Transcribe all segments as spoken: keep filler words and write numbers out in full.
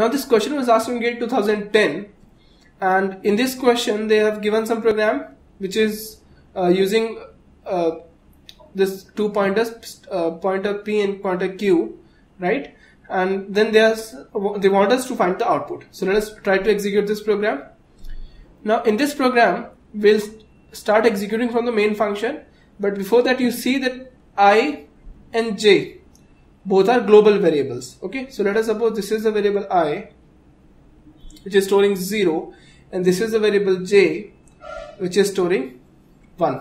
Now this question was asked in GATE two thousand ten, and in this question they have given some program which is uh, using uh, this two pointers, uh, pointer P and pointer Q, right? And then they, are, they want us to find the output. So let us try to execute this program. Now in this program we'll start executing from the main function, but before that you see that I and J both are global variables. Okay, so let us suppose this is the variable I, which is storing zero, and this is the variable J, which is storing one.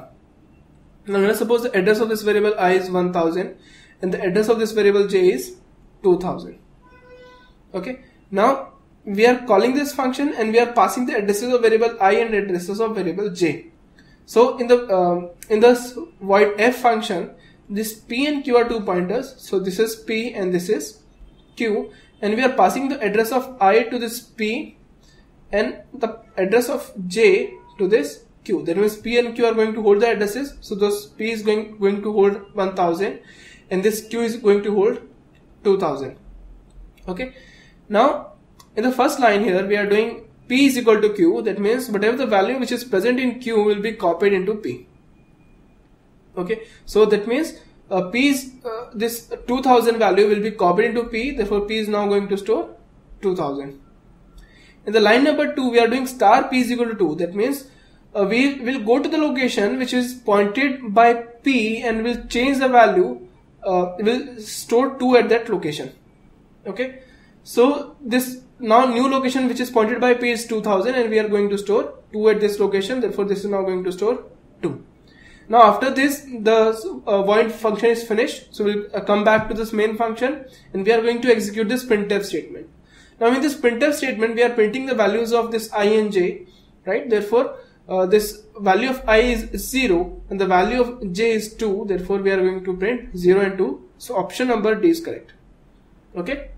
Now let us suppose the address of this variable I is one thousand and the address of this variable J is two thousand. Okay, now we are calling this function and we are passing the addresses of variable I and addresses of variable J. So in the um, in this void f function, this P and Q are two pointers, so this is P and this is Q, and we are passing the address of I to this P and the address of J to this Q. That means P and Q are going to hold the addresses, so this P is going, going to hold one thousand and this Q is going to hold two thousand. Okay, now in the first line here we are doing P is equal to Q, that means whatever the value which is present in Q will be copied into P. Okay, so that means uh, P is, uh, this two thousand value will be copied into P, therefore P is now going to store two thousand. In the line number two we are doing star P is equal to two, that means uh, we will go to the location which is pointed by P and will change the value, uh, will store two at that location. Okay, so this now new location which is pointed by P is two thousand and we are going to store two at this location, therefore this is now going to store two. Now after this the uh, void function is finished, so we'll uh, come back to this main function and we are going to execute this printf statement. Now in this printf statement we are printing the values of this I and J, right? Therefore uh, this value of I is zero and the value of J is two, therefore we are going to print zero and two, so option number D is correct. Okay.